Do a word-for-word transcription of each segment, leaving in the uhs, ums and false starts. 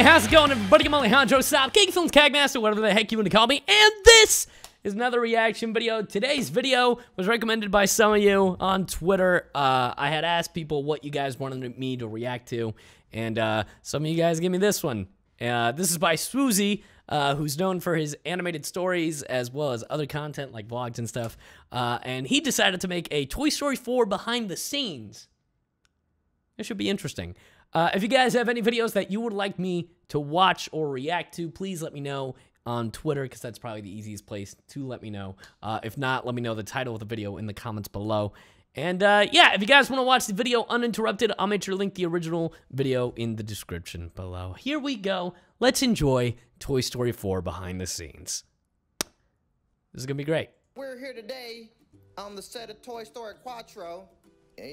Hey, how's it going, everybody? I'm Alejandro Saab, KaggyFilms, Cagmaster, whatever the heck you want to call me, and this is another reaction video. Today's video was recommended by some of you on Twitter. Uh, I had asked people what you guys wanted me to react to, and uh, some of you guys gave me this one. Uh, this is by Swoozie, uh, who's known for his animated stories as well as other content like vlogs and stuff, uh, and he decided to make a Toy Story four behind the scenes. It should be interesting. Uh, if you guys have any videos that you would like me to watch or react to, please let me know on Twitter, because that's probably the easiest place to let me know. Uh, if not, let me know the title of the video in the comments below. And uh, yeah, if you guys want to watch the video uninterrupted, I'll make sure to link the original video in the description below. Here we go. Let's enjoy Toy Story four behind the scenes. This is going to be great. We're here today on the set of Toy Story Quattro. Uh,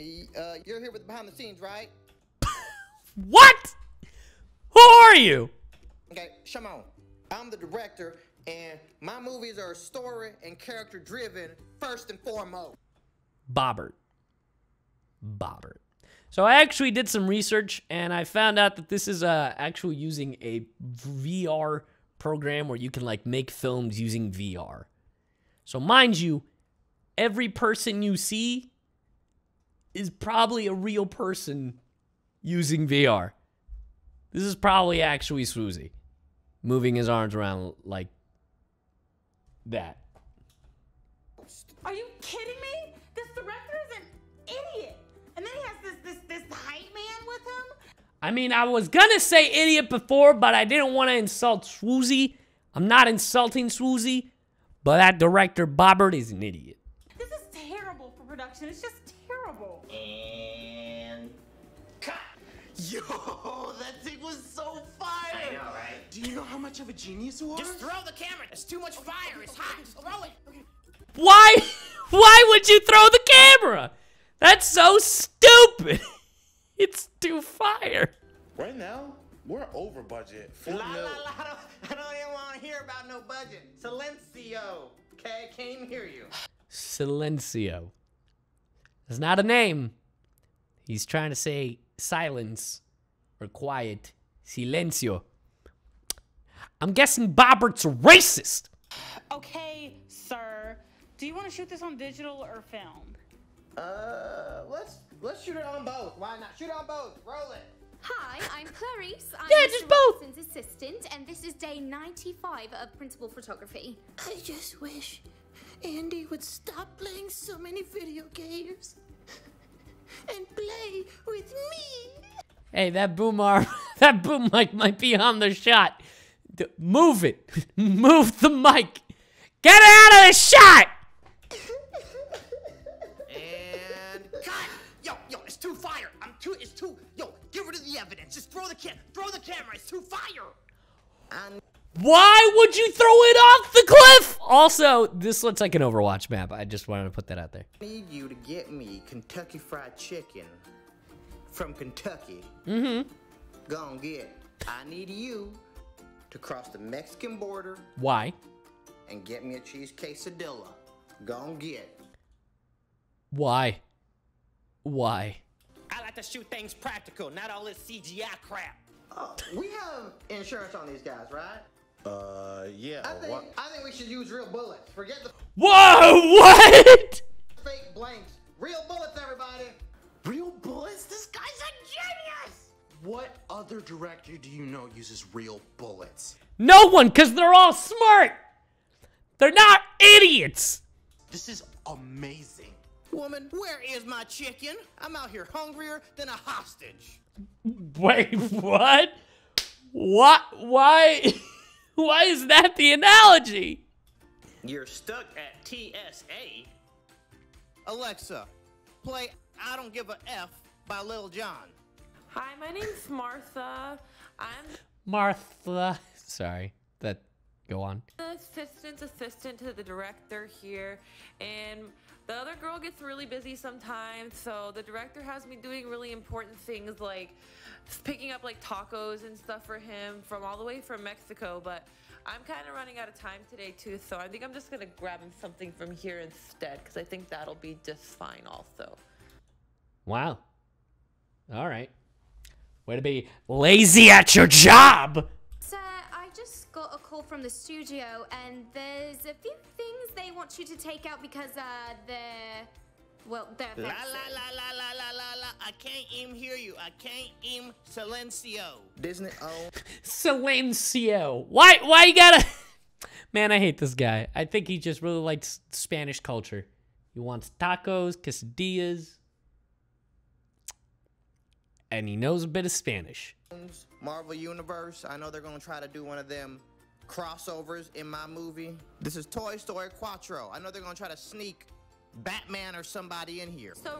you're here with behind the scenes, right? What? Who are you? Okay, Shimon. I'm the director, and my movies are story and character driven first and foremost. Bobbert. Bobbert. So I actually did some research, and I found out that this is uh, actually using a V R program where you can like make films using V R. So mind you, every person you see is probably a real person using V R. This is probably actually Swoozie moving his arms around like that. Are you kidding me? This director is an idiot. And then he has this this this hype man with him. I mean, I was gonna say idiot before, but I didn't want to insult Swoozie. I'm not insulting Swoozie, but that director Bobbert is an idiot. This is terrible for production. It's just terrible. And cut. Yo, that thing was so fire! I know, right? Do you know how much of a genius you are? Just throw the camera! It's too much fire! It's hot! Just throw it! Why? Why would you throw the camera? That's so stupid! It's too fire! Right now, we're over budget. La, la, la, I don't, I don't even want to hear about no budget. Silencio! Okay, I can't even hear you. Silencio. That's not a name. He's trying to say silence or quiet. Silencio. I'm guessing Bobbert's racist. Okay, sir. Do you want to shoot this on digital or film? Uh, let's let's shoot it on both. Why not? Shoot on both. Roll it. Hi, I'm Clarice. I'm yeah, just Robinson's both. Assistant, and this is day ninety-five of principal photography. I just wish Andy would stop playing so many video games and play with me. Hey, that boom arm, that boom mic might be on the shot. D move it. Move the mic. Get it out of the shot. And cut. Yo, yo, it's too fire. I'm too, it's too, yo, get rid of the evidence. Just throw the camera, throw the camera. It's too fire. And why would you throw it off the cliff? Also, this looks like an Overwatch map. I just wanted to put that out there. I need you to get me Kentucky Fried Chicken from Kentucky. Mm-hmm. Go and get it. I need you to cross the Mexican border. Why? And get me a cheese quesadilla. Go and get it. Why? Why? I like to shoot things practical, not all this C G I crap. Oh, we have insurance on these guys, right? Uh, yeah. I think, I think we should use real bullets. Forget the. Whoa! What? Fake blanks. Real bullets, everybody. Real bullets? This guy's a genius. What other director do you know uses real bullets? No one, cause they're all smart. They're not idiots. This is amazing. Woman, where is my chicken? I'm out here hungrier than a hostage. Wait, what? What? Why? Why is that the analogy? You're stuck at T S A. Alexa, play I Don't Give a F by Lil Jon. Hi, my name's Martha. I'm Martha. Sorry, that go on. The assistant's assistant to the director here, and the other girl gets really busy sometimes, so the director has me doing really important things like picking up like tacos and stuff for him from all the way from Mexico, but I'm kind of running out of time today too, so I think I'm just going to grab him something from here instead, because I think that'll be just fine also. Wow. All right. Way to be lazy at your job! Sir, I just got a call from the studio, and there's a few things they want you to take out because, uh, they're... Well, they're... La, la, la, la, la, la, la, la, I can't even hear you. I can't even... Silencio. Disney, oh... Silencio. Why, why you gotta... Man, I hate this guy. I think he just really likes Spanish culture. He wants tacos, quesadillas, and he knows a bit of Spanish. Marvel Universe, I know they're gonna try to do one of them crossovers in my movie. This is Toy Story Quattro. I know they're gonna try to sneak Batman or somebody in here. So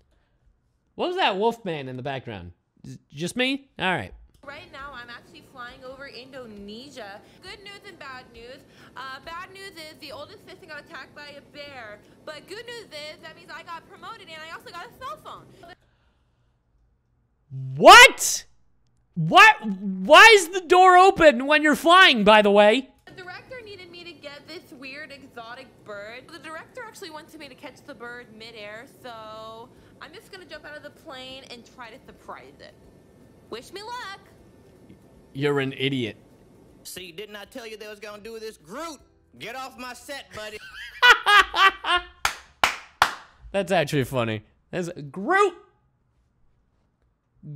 what was that Wolfman in the background? Just me? All right. Right now, I'm actually flying over Indonesia. Good news and bad news. Uh, bad news is the oldest sibling got attacked by a bear. But good news is that means I got promoted and I also got a cell phone. What? What? Why is the door open when you're flying, by the way? The director needed me to get this weird exotic bird. The director actually wants me to catch the bird midair, so I'm just gonna jump out of the plane and try to surprise it. Wish me luck. You're an idiot. See, didn't I tell you they was gonna do this? Groot, get off my set, buddy. That's actually funny. That's Groot.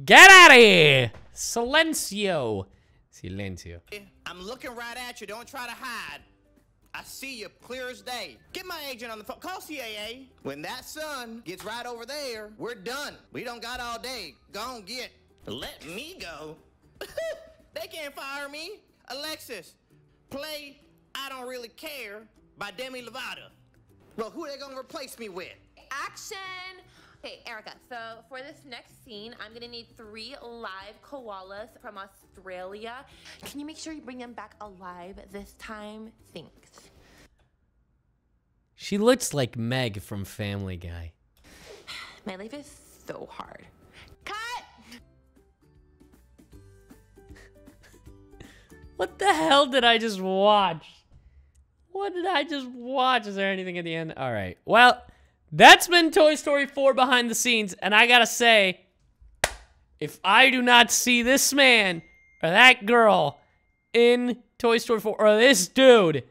Get out of here! Silencio. Silencio. I'm looking right at you. Don't try to hide. I see you clear as day. Get my agent on the phone. Call C A A. When that sun gets right over there, we're done. We don't got all day. Gon' get. Let me go. They can't fire me. Alexis, play I Don't Really Care by Demi Lovato. Well, who are they gonna replace me with? Action. Okay, Erica, so for this next scene, I'm gonna need three live koalas from Australia. Can you make sure you bring them back alive this time? Thanks. She looks like Meg from Family Guy. My life is so hard. Cut! What the hell did I just watch? What did I just watch? Is there anything at the end? All right, well... That's been Toy Story four behind the scenes, and I gotta say, if I do not see this man or that girl in Toy Story four, or this dude,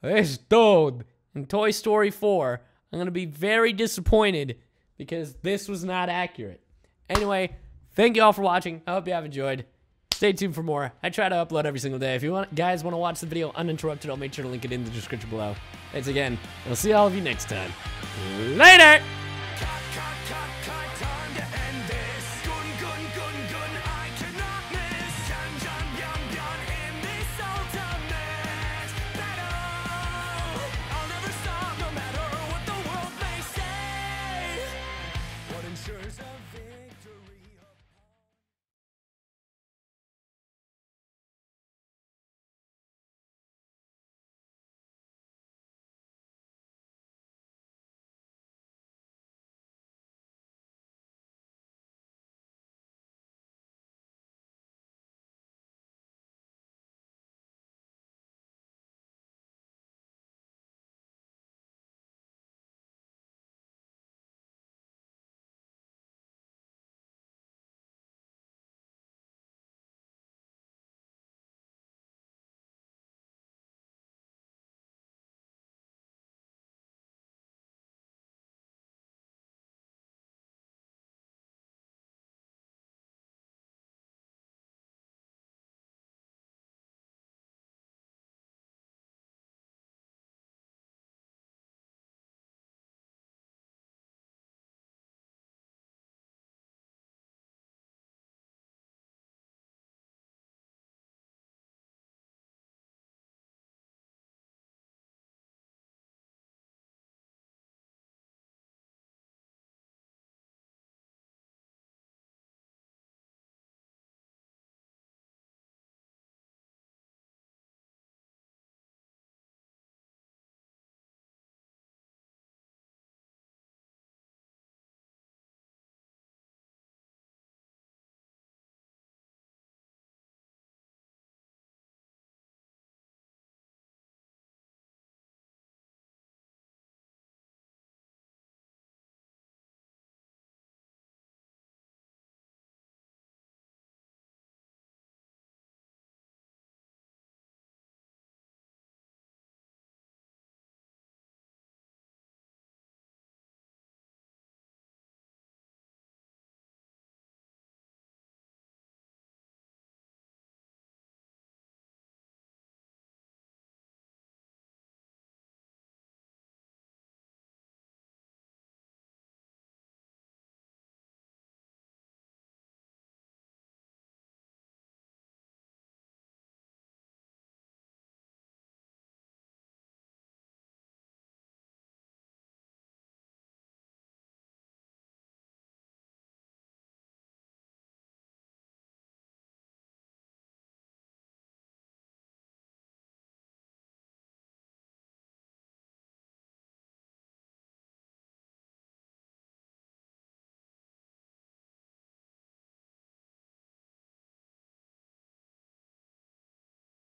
this dude in Toy Story four, I'm gonna be very disappointed because this was not accurate. Anyway, thank you all for watching. I hope you have enjoyed. Stay tuned for more. I try to upload every single day. If you want, guys want to watch the video uninterrupted, I'll make sure to link it in the description below. Thanks again, and I'll see all of you next time. Later!